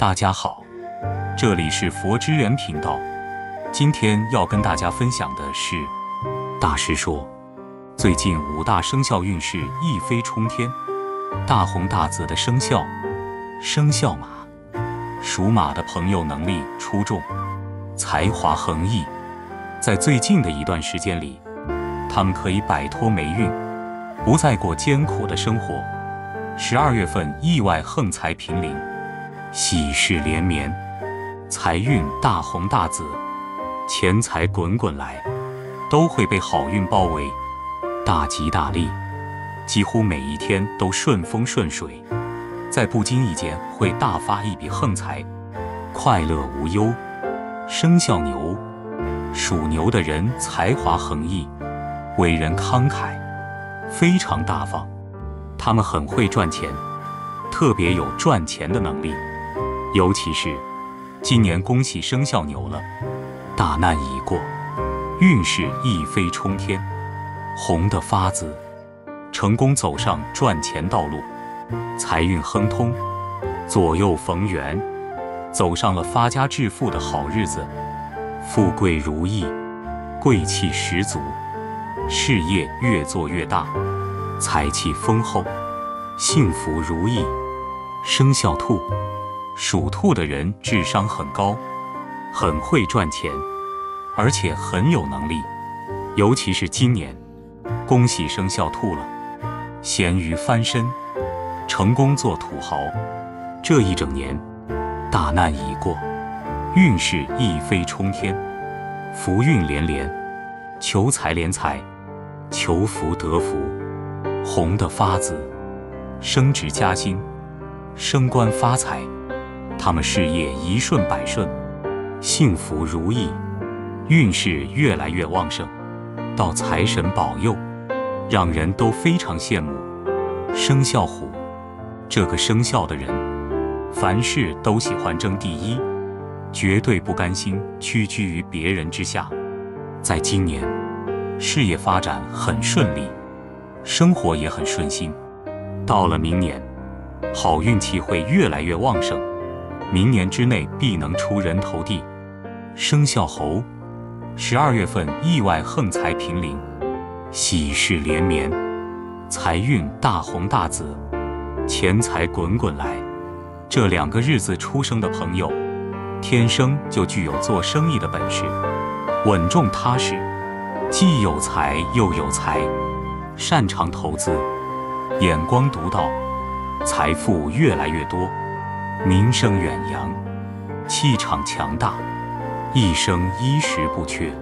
大家好，这里是佛之人频道。今天要跟大家分享的是，大师说，最近五大生肖运势一飞冲天。大红大紫的生肖马，属马的朋友能力出众，才华横溢。在最近的一段时间里，他们可以摆脱霉运，不再过艰苦的生活。12月份意外横财频临，喜事连绵，财运大红大紫，钱财滚滚来，都会被好运包围，大吉大利，几乎每一天都顺风顺水，在不经意间会大发一笔横财，快乐无忧。生肖牛，属牛的人才华横溢，为人慷慨，非常大方，他们很会赚钱，特别有赚钱的能力。尤其是今年恭喜生肖牛了，大难已过，运势一飞冲天，红得发紫，成功走上赚钱道路，财运亨通，左右逢源，走上了发家致富的好日子，富贵如意，贵气十足，事业越做越大，财气丰厚，幸福如意。生肖兔，属兔的人智商很高，很会赚钱，而且很有能力。尤其是今年，恭喜生肖兔了，咸鱼翻身，成功做土豪。这一整年，大难已过，运势一飞冲天，福运连连，求财连财，求福得福，红得发紫，升职加薪，升官发财，他们事业一顺百顺，幸福如意，运势越来越旺盛，到财神保佑，让人都非常羡慕。生肖虎，这个生肖的人凡事都喜欢争第一，绝对不甘心屈居于别人之下。在今年，事业发展很顺利，生活也很顺心。到了明年，好运气会越来越旺盛，明年之内必能出人头地。生肖猴，12月份意外横财频临，喜事连绵，财运大红大紫，钱财滚滚来。这两个日子出生的朋友，天生就具有做生意的本事，稳重踏实，既有财又有财，擅长投资，眼光独到，财富越来越多，名声远扬，气场强大，一生衣食不缺，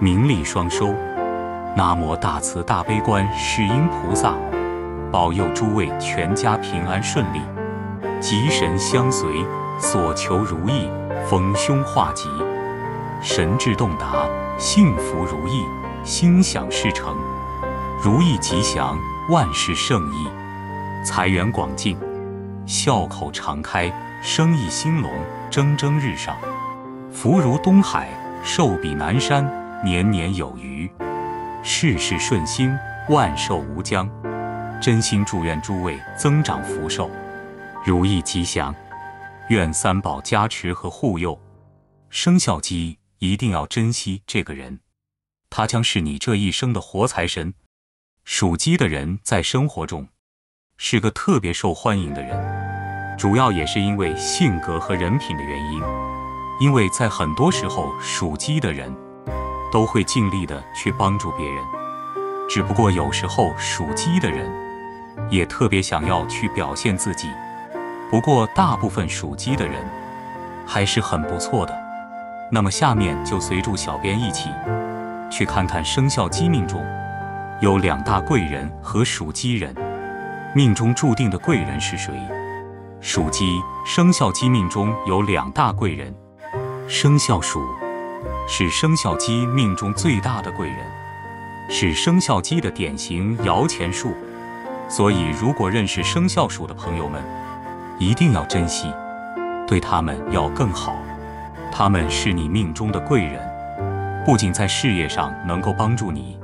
名利双收。南无大慈大悲观世音菩萨，保佑诸位全家平安顺利，吉神相随，所求如意，逢凶化吉，神智洞达，幸福如意，心想事成，如意吉祥，万事胜意，财源广进，笑口常开，生意兴隆，蒸蒸日上，福如东海，寿比南山，年年有余，事事顺心，万寿无疆。真心祝愿诸位增长福寿，如意吉祥，愿三宝加持和护佑。生肖鸡，一定要珍惜这个人，他将是你这一生的活财神。属鸡的人在生活中是个特别受欢迎的人，主要也是因为性格和人品的原因。因为在很多时候，属鸡的人都会尽力的去帮助别人，只不过有时候属鸡的人也特别想要去表现自己。不过大部分属鸡的人还是很不错的。那么下面就随住小编一起去看看生肖鸡命中有两大贵人和属鸡人，命中注定的贵人是谁？属鸡，生肖鸡命中有两大贵人。生肖鼠是生肖鸡命中最大的贵人，是生肖鸡的典型摇钱树，所以如果认识生肖鼠的朋友们一定要珍惜，对他们要更好。他们是你命中的贵人，不仅在事业上能够帮助你，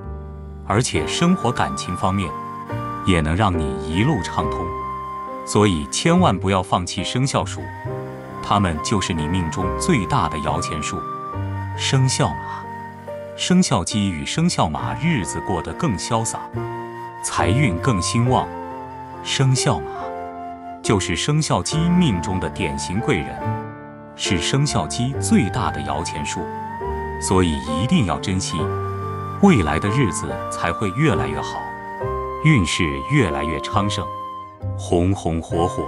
而且生活感情方面也能让你一路畅通，所以千万不要放弃生肖鼠。它们就是你命中最大的摇钱树。生肖马，生肖鸡与生肖马日子过得更潇洒，财运更兴旺。生肖马就是生肖鸡命中的典型贵人，是生肖鸡最大的摇钱树，所以一定要珍惜，未来的日子才会越来越好，运势越来越昌盛，红红火火，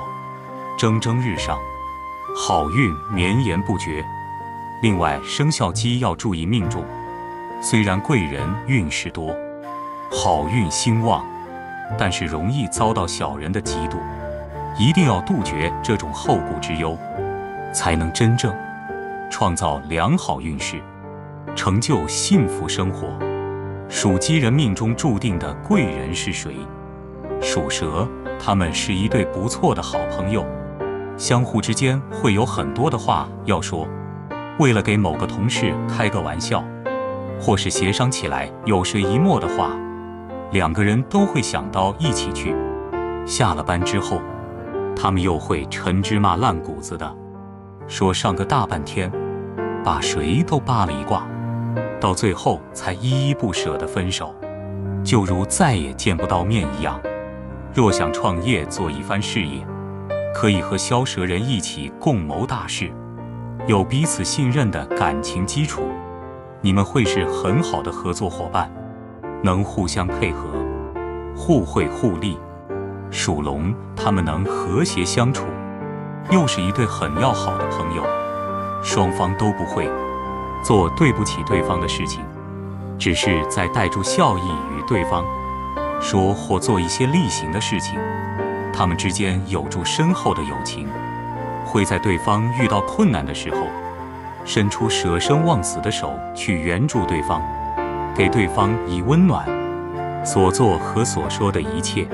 蒸蒸日上，好运绵延不绝。另外，生肖鸡要注意命中，虽然贵人运势多，好运兴旺，但是容易遭到小人的嫉妒，一定要杜绝这种后顾之忧，才能真正创造良好运势，成就幸福生活。属鸡人命中注定的贵人是谁？属蛇，他们是一对不错的好朋友，相互之间会有很多的话要说。为了给某个同事开个玩笑，或是协商起来有谁一默的话，两个人都会想到一起去。下了班之后，他们又会陈芝麻烂谷子的说上个大半天，把谁都扒了一卦，到最后才依依不舍地分手，就如再也见不到面一样。若想创业做一番事业，可以和肖蛇人一起共谋大事，有彼此信任的感情基础，你们会是很好的合作伙伴，能互相配合，互惠互利。属龙，他们能和谐相处，又是一对很要好的朋友，双方都不会做对不起对方的事情，只是在带住笑意与对方说或做一些例行的事情。他们之间有着深厚的友情，会在对方遇到困难的时候，伸出舍生忘死的手去援助对方，给对方以温暖。所做和所说的一切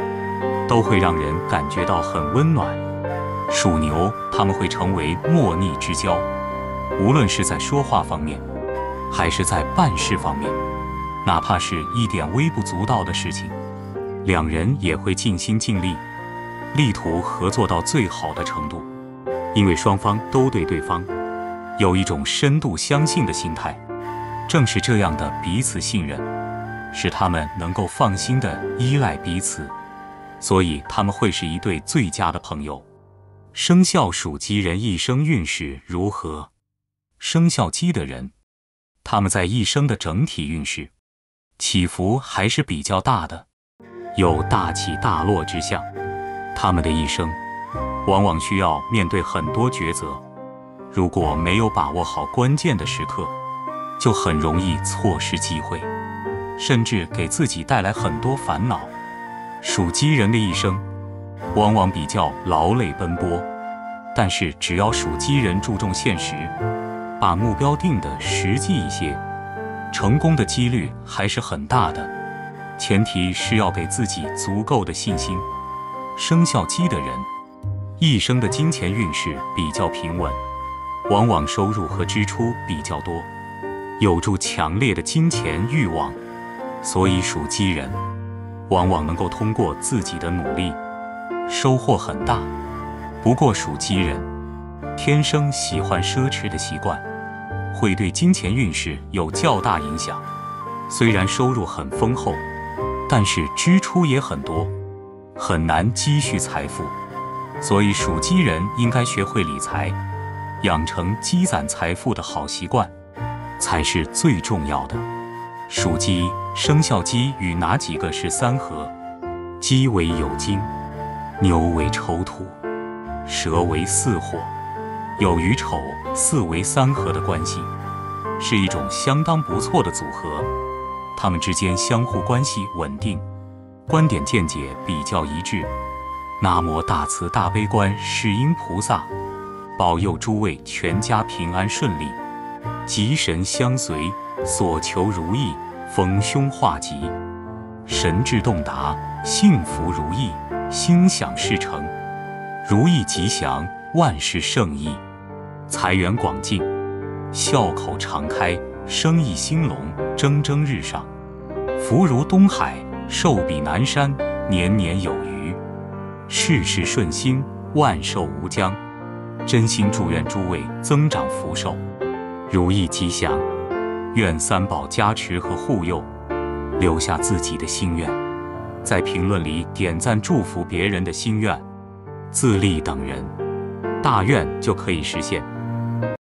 都会让人感觉到很温暖。属牛，他们会成为莫逆之交，无论是在说话方面，还是在办事方面，哪怕是一点微不足道的事情，两人也会尽心尽力，力图合作到最好的程度。因为双方都对对方有一种深度相信的心态，正是这样的彼此信任，使他们能够放心地依赖彼此，所以他们会是一对最佳的朋友。生肖属鸡人一生运势如何？生肖鸡的人，他们在一生的整体运势起伏还是比较大的，有大起大落之象。他们的一生往往需要面对很多抉择，如果没有把握好关键的时刻，就很容易错失机会，甚至给自己带来很多烦恼。属鸡人的一生往往比较劳累奔波，但是只要属鸡人注重现实，把目标定得实际一些，成功的几率还是很大的，前提是要给自己足够的信心。生肖鸡的人一生的金钱运势比较平稳，往往收入和支出比较多，有着强烈的金钱欲望，所以属鸡人往往能够通过自己的努力收获很大。不过属鸡人天生喜欢奢侈的习惯，会对金钱运势有较大影响。虽然收入很丰厚，但是支出也很多，很难积蓄财富，所以属鸡人应该学会理财，养成积攒财富的好习惯才是最重要的。属鸡，生肖鸡与哪几个是三合？鸡为酉金，牛为丑土，蛇为巳火，酉与丑巳为三合的关系，是一种相当不错的组合。它们之间相互关系稳定，观点见解比较一致。南无大慈大悲观世音菩萨，保佑诸位全家平安顺利，吉神相随，所求如意，逢凶化吉，神智洞达，幸福如意，心想事成，如意吉祥，万事胜意，财源广进，笑口常开，生意兴隆，蒸蒸日上，福如东海，寿比南山，年年有余，事事顺心，万寿无疆。真心祝愿诸位增长福寿，如意吉祥。愿三宝加持和护佑，留下自己的心愿，在评论里点赞祝福别人的心愿，自利等人，大愿就可以实现。